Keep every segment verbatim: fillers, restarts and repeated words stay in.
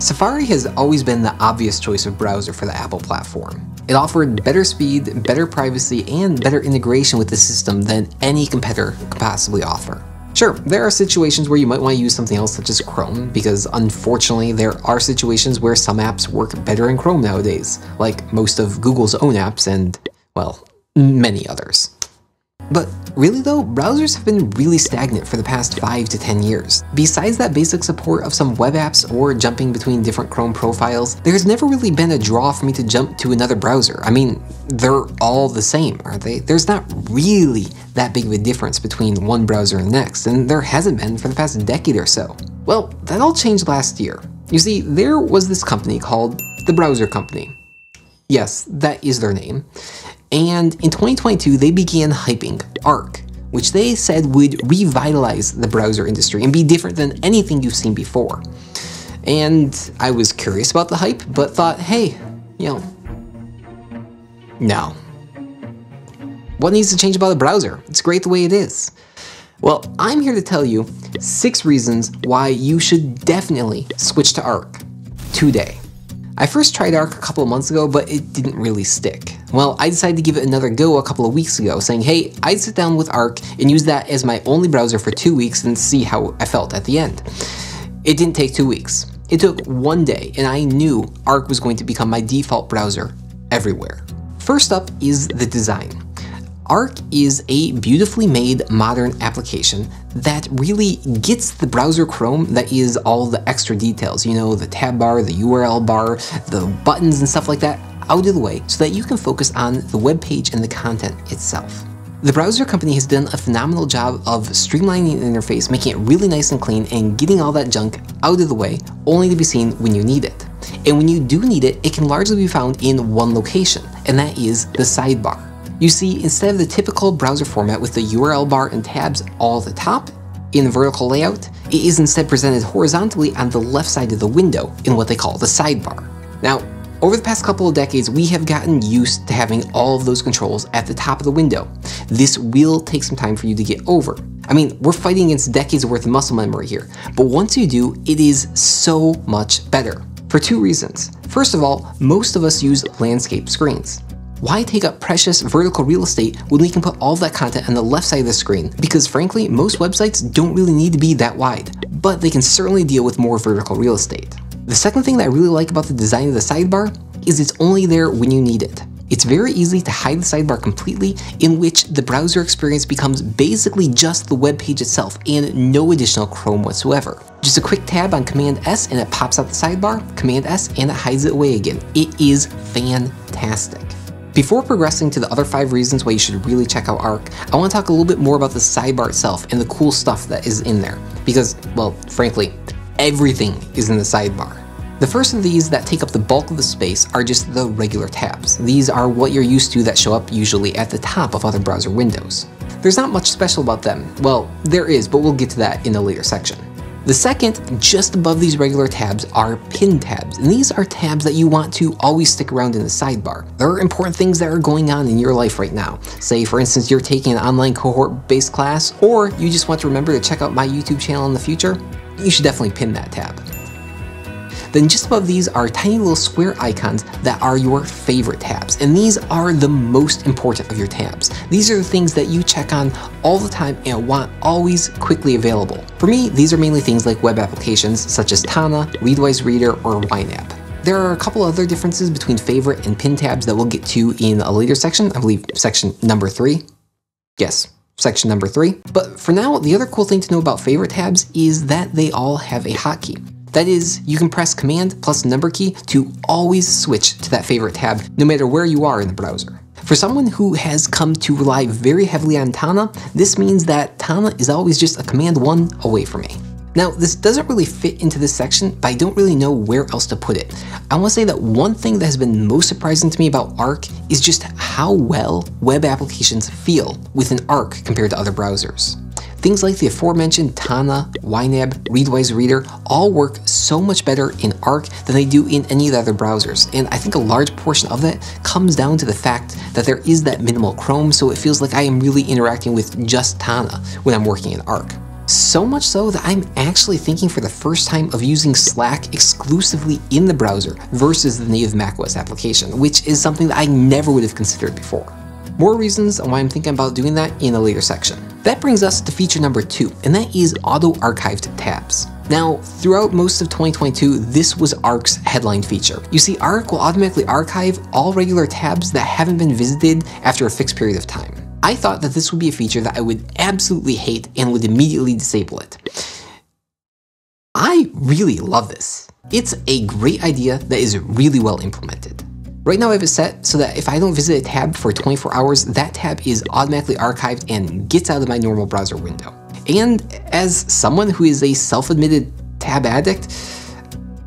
Safari has always been the obvious choice of browser for the Apple platform. It offered better speed, better privacy, and better integration with the system than any competitor could possibly offer. Sure, there are situations where you might want to use something else such as Chrome, because unfortunately there are situations where some apps work better in Chrome nowadays, like most of Google's own apps and, well, many others. But really though, browsers have been really stagnant for the past five to ten years. Besides that basic support of some web apps or jumping between different Chrome profiles, there's never really been a draw for me to jump to another browser. I mean, they're all the same, aren't they? There's not really that big of a difference between one browser and the next, and there hasn't been for the past decade or so. Well, that all changed last year. You see, there was this company called the Browser Company. Yes, that is their name. And in twenty twenty-two, they began hyping Arc, which they said would revitalize the browser industry and be different than anything you've seen before. And I was curious about the hype, but thought, hey, you know, no. What needs to change about a browser? It's great the way it is. Well, I'm here to tell you six reasons why you should definitely switch to Arc today. I first tried Arc a couple of months ago, but it didn't really stick. Well, I decided to give it another go a couple of weeks ago, saying, hey, I'd sit down with Arc and use that as my only browser for two weeks and see how I felt at the end. It didn't take two weeks. It took one day, and I knew Arc was going to become my default browser everywhere. First up is the design. Arc is a beautifully made modern application that really gets the browser Chrome that is all the extra details, you know, the tab bar, the U R L bar, the buttons and stuff like that, out of the way so that you can focus on the web page and the content itself. The Browser Company has done a phenomenal job of streamlining the interface, making it really nice and clean and getting all that junk out of the way, only to be seen when you need it. And when you do need it, it can largely be found in one location, and that is the sidebar. You see, instead of the typical browser format with the U R L bar and tabs all at the top, in a vertical layout, it is instead presented horizontally on the left side of the window in what they call the sidebar. Now, over the past couple of decades, we have gotten used to having all of those controls at the top of the window. This will take some time for you to get over. I mean, we're fighting against decades worth of muscle memory here, but once you do, it is so much better. For two reasons. First of all, most of us use landscape screens. Why take up precious vertical real estate when we can put all that content on the left side of the screen? Because frankly, most websites don't really need to be that wide, but they can certainly deal with more vertical real estate. The second thing that I really like about the design of the sidebar is it's only there when you need it. It's very easy to hide the sidebar completely, in which the browser experience becomes basically just the web page itself and no additional Chrome whatsoever. Just a quick tab on Command S and it pops out the sidebar, Command S, and it hides it away again. It is fantastic. Before progressing to the other five reasons why you should really check out Arc, I want to talk a little bit more about the sidebar itself and the cool stuff that is in there. Because, well, frankly, everything is in the sidebar. The first of these that take up the bulk of the space are just the regular tabs. These are what you're used to that show up usually at the top of other browser windows. There's not much special about them. Well, there is, but we'll get to that in a later section. The second, just above these regular tabs, are pin tabs, and these are tabs that you want to always stick around in the sidebar. There are important things that are going on in your life right now. Say, for instance, you're taking an online cohort-based class, or you just want to remember to check out my YouTube channel in the future, you should definitely pin that tab. Then just above these are tiny little square icons that are your favorite tabs, and these are the most important of your tabs. These are the things that you check on all the time and want always quickly available. For me, these are mainly things like web applications such as Tana, Readwise Reader, or Y NAB. There are a couple other differences between favorite and pin tabs that we'll get to in a later section, I believe section number three. Yes, section number three. But for now, the other cool thing to know about favorite tabs is that they all have a hotkey. That is, you can press Command plus number key to always switch to that favorite tab, no matter where you are in the browser. For someone who has come to rely very heavily on Tana, this means that Tana is always just a command one away from me. Now, this doesn't really fit into this section, but I don't really know where else to put it. I want to say that one thing that has been most surprising to me about Arc is just how well web applications feel within Arc compared to other browsers. Things like the aforementioned Tana, Y NAB, Readwise Reader all work so much better in Arc than they do in any of the other browsers, and I think a large portion of that comes down to the fact that there is that minimal Chrome, so it feels like I am really interacting with just Tana when I'm working in Arc. So much so that I'm actually thinking for the first time of using Slack exclusively in the browser versus the native macOS application, which is something that I never would have considered before. More reasons on why I'm thinking about doing that in a later section. That brings us to feature number two, and that is auto-archived tabs. Now, throughout most of twenty twenty-two, this was Arc's headline feature. You see, Arc will automatically archive all regular tabs that haven't been visited after a fixed period of time. I thought that this would be a feature that I would absolutely hate and would immediately disable it. I really love this. It's a great idea that is really well implemented. Right now I have it set so that if I don't visit a tab for twenty-four hours, that tab is automatically archived and gets out of my normal browser window. And as someone who is a self-admitted tab addict,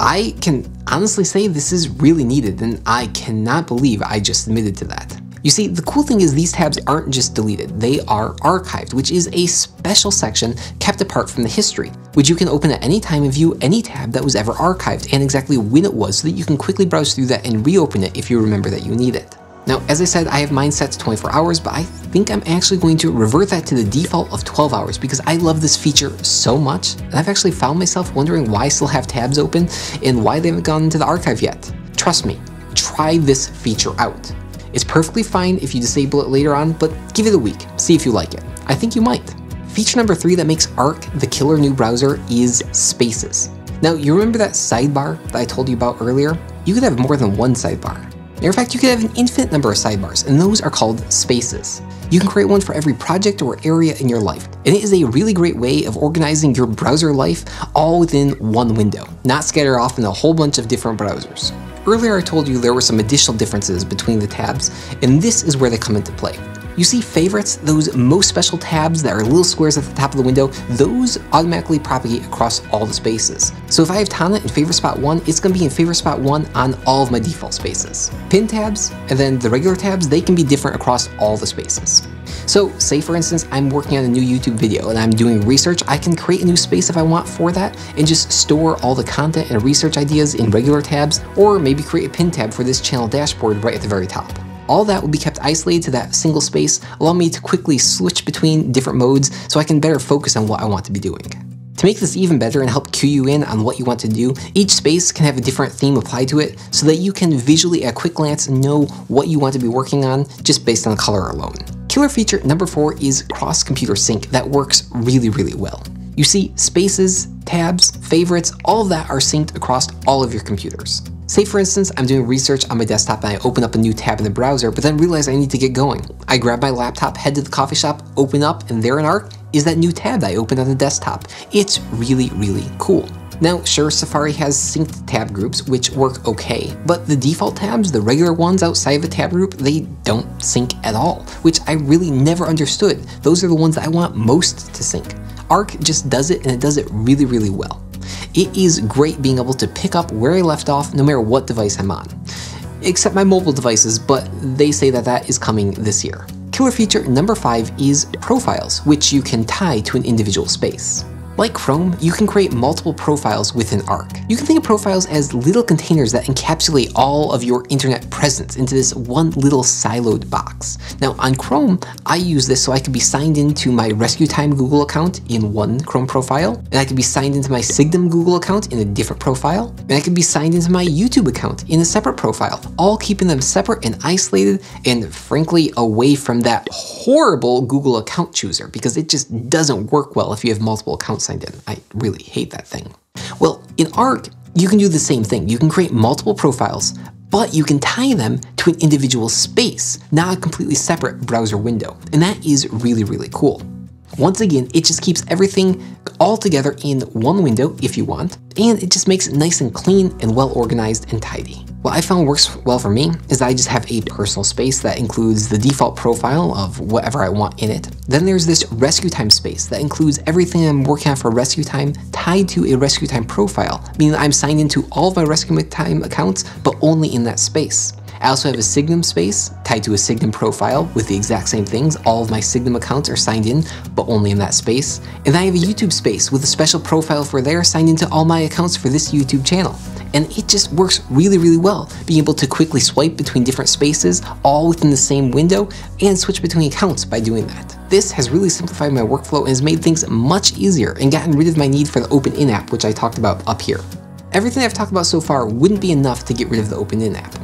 I can honestly say this is really needed, and I cannot believe I just admitted to that. You see, the cool thing is these tabs aren't just deleted, they are archived, which is a special section kept apart from the history, which you can open at any time and view any tab that was ever archived and exactly when it was, so that you can quickly browse through that and reopen it if you remember that you need it. Now, as I said, I have mine set to twenty-four hours, but I think I'm actually going to revert that to the default of twelve hours because I love this feature so much, and I've actually found myself wondering why I still have tabs open and why they haven't gone into the archive yet. Trust me, try this feature out. It's perfectly fine if you disable it later on, but give it a week, see if you like it. I think you might. Feature number three that makes Arc the killer new browser is Spaces. Now, you remember that sidebar that I told you about earlier? You could have more than one sidebar. In fact, you could have an infinite number of sidebars, and those are called spaces. You can create one for every project or area in your life, and it is a really great way of organizing your browser life all within one window, not scattered off in a whole bunch of different browsers. Earlier I told you there were some additional differences between the tabs, and this is where they come into play. You see favorites, those most special tabs that are little squares at the top of the window, those automatically propagate across all the spaces. So if I have Tana in favorite spot one, it's going to be in favorite spot one on all of my default spaces. Pin tabs, and then the regular tabs, they can be different across all the spaces. So say for instance, I'm working on a new YouTube video and I'm doing research, I can create a new space if I want for that and just store all the content and research ideas in regular tabs, or maybe create a pin tab for this channel dashboard right at the very top. All that will be kept isolated to that single space, allowing me to quickly switch between different modes so I can better focus on what I want to be doing. To make this even better and help cue you in on what you want to do, each space can have a different theme applied to it so that you can visually at a quick glance know what you want to be working on just based on color alone. Killer feature number four is cross-computer sync that works really, really well. You see, spaces, tabs, favorites, all of that are synced across all of your computers. Say for instance, I'm doing research on my desktop and I open up a new tab in the browser, but then realize I need to get going. I grab my laptop, head to the coffee shop, open up, and there in Arc is that new tab that I opened on the desktop. It's really, really cool. Now, sure, Safari has synced tab groups, which work okay, but the default tabs, the regular ones outside of a tab group, they don't sync at all, which I really never understood. Those are the ones that I want most to sync. Arc just does it, and it does it really, really well. It is great being able to pick up where I left off no matter what device I'm on, except my mobile devices, but they say that that is coming this year. Killer feature number five is profiles, which you can tie to an individual space. Like Chrome, you can create multiple profiles within Arc. You can think of profiles as little containers that encapsulate all of your internet presence into this one little siloed box. Now on Chrome, I use this so I can be signed into my RescueTime Google account in one Chrome profile, and I can be signed into my Signum Google account in a different profile, and I can be signed into my YouTube account in a separate profile, all keeping them separate and isolated and frankly away from that horrible Google account chooser because it just doesn't work well if you have multiple accounts signed in. I really hate that thing. Well, in Arc, you can do the same thing. You can create multiple profiles, but you can tie them to an individual space, not a completely separate browser window. And that is really, really cool. Once again, it just keeps everything all together in one window if you want, and it just makes it nice and clean and well organized and tidy. What I found works well for me is that I just have a personal space that includes the default profile of whatever I want in it. Then there's this RescueTime space that includes everything I'm working on for RescueTime tied to a RescueTime profile, meaning that I'm signed into all of my RescueTime accounts, but only in that space. I also have a Signum space tied to a Signum profile with the exact same things. All of my Signum accounts are signed in, but only in that space. And I have a YouTube space with a special profile for there signed into all my accounts for this YouTube channel. And it just works really, really well, being able to quickly swipe between different spaces, all within the same window, and switch between accounts by doing that. This has really simplified my workflow and has made things much easier and gotten rid of my need for the OpenIn app, which I talked about up here. Everything I've talked about so far wouldn't be enough to get rid of the OpenIn app.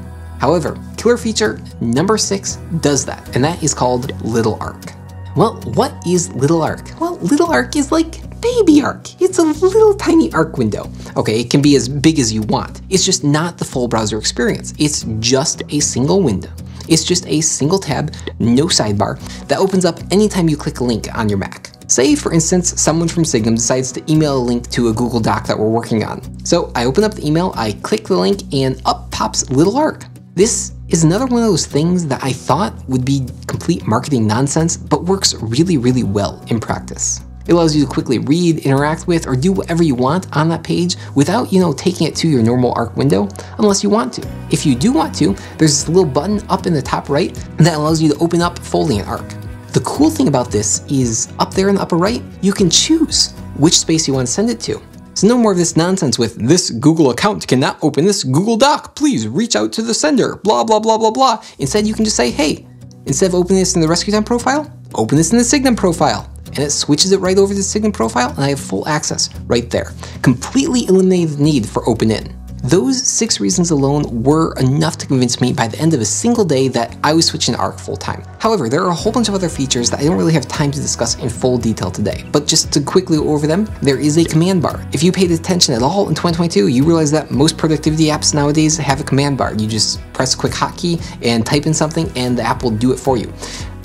However, killer feature number six does that, and that is called Little Arc. Well, what is Little Arc? Well, Little Arc is like baby Arc. It's a little tiny Arc window. Okay, it can be as big as you want. It's just not the full browser experience. It's just a single window. It's just a single tab, no sidebar, that opens up anytime you click a link on your Mac. Say, for instance, someone from Signum decides to email a link to a Google Doc that we're working on. So I open up the email, I click the link, and up pops Little Arc. This is another one of those things that I thought would be complete marketing nonsense, but works really, really well in practice. It allows you to quickly read, interact with, or do whatever you want on that page without, you know, taking it to your normal Arc window, unless you want to. If you do want to, there's this little button up in the top right that allows you to open up Foliant Arc. The cool thing about this is up there in the upper right, you can choose which space you want to send it to. So no more of this nonsense with this Google account cannot open this Google Doc. Please reach out to the sender, blah, blah, blah, blah, blah. Instead, you can just say, hey, instead of opening this in the RescueTime profile, open this in the Signum profile. And it switches it right over to the Signum profile, and I have full access right there. Completely eliminated the need for OpenIn. Those six reasons alone were enough to convince me by the end of a single day that I was switching to Arc full time. However, there are a whole bunch of other features that I don't really have time to discuss in full detail today, but just to quickly go over them, there is a command bar. If you paid attention at all in twenty twenty-two, you realize that most productivity apps nowadays have a command bar. You just press a quick hotkey and type in something and the app will do it for you.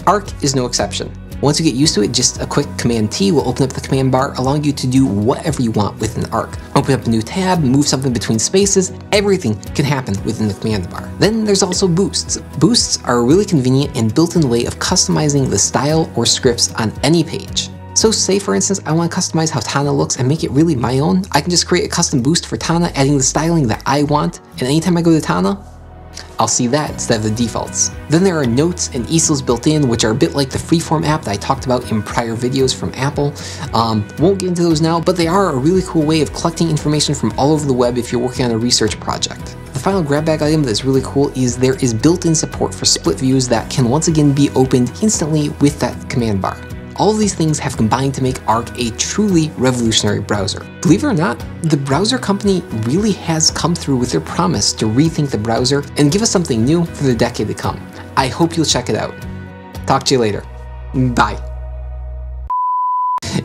Arc is no exception. Once you get used to it, just a quick Command T will open up the command bar, allowing you to do whatever you want within Arc. Open up a new tab, move something between spaces, everything can happen within the command bar. Then there's also boosts. Boosts are a really convenient and built-in way of customizing the style or scripts on any page. So say, for instance, I want to customize how Tana looks and make it really my own. I can just create a custom boost for Tana, adding the styling that I want, and anytime I go to Tana, I'll see that instead of the defaults. Then there are notes and easels built in, which are a bit like the Freeform app that I talked about in prior videos from Apple. Um, won't get into those now, but they are a really cool way of collecting information from all over the web if you're working on a research project. The final grab bag item that's really cool is there is built-in support for split views that can once again be opened instantly with that command bar. All of these things have combined to make Arc a truly revolutionary browser. Believe it or not, the Browser Company really has come through with their promise to rethink the browser and give us something new for the decade to come. I hope you'll check it out. Talk to you later. Bye.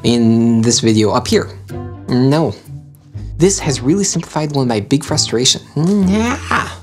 In this video up here. No. This has really simplified one of my big frustrations. Nah.